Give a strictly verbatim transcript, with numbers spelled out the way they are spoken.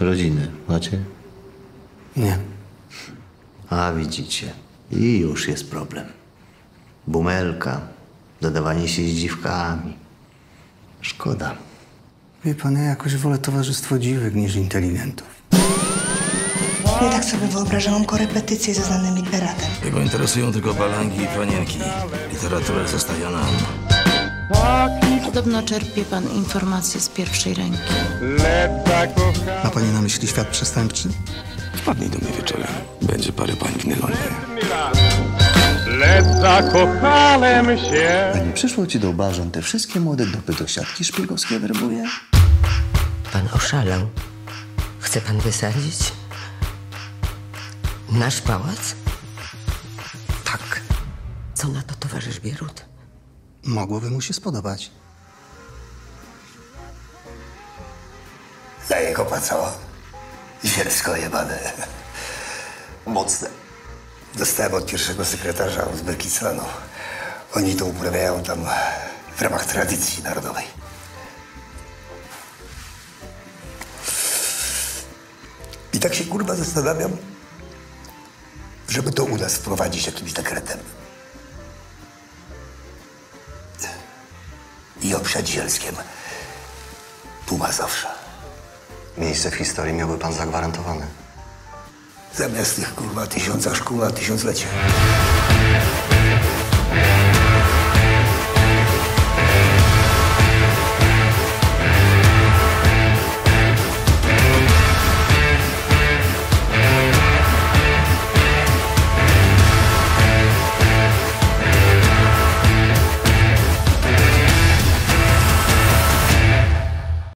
Rodziny macie? Nie. A widzicie. I już jest problem. Bumelka, dodawanie się z dziwkami. Szkoda. Wie pan, ja jakoś wolę towarzystwo dziwek niż inteligentów. Ja tak sobie wyobrażałam korepetycje ze znanym literatem. Jego interesują tylko balangi i panienki. Literaturę zostawia nam. Podobno czerpie pan informacje z pierwszej ręki. Ma pani na myśli świat przestępczy? Wpadnij do mnie wieczorem. Będzie parę pań w nylonie. Lecz zakochałem się. A nie przyszło ci do łba, że on te wszystkie młode dupy do siatki szpiegowskie werbuje? Pan oszalał. Chce pan wysadzić nasz pałac? Tak. Co na to towarzysz Bierut? Mogłoby mu się spodobać. Za jego paco. Zielsko jebane. Mocne. Dostałem od pierwszego sekretarza Uzbekistanu. Oni to uprawiają tam w ramach tradycji narodowej. I tak się kurwa zastanawiam, żeby to u nas wprowadzić jakimś dekretem. I oprzeć zielskiem Puma zawsze. Miejsce w historii miałby pan zagwarantowane. Zamiast tych kurwa tysiąca szkół na tysiąclecie.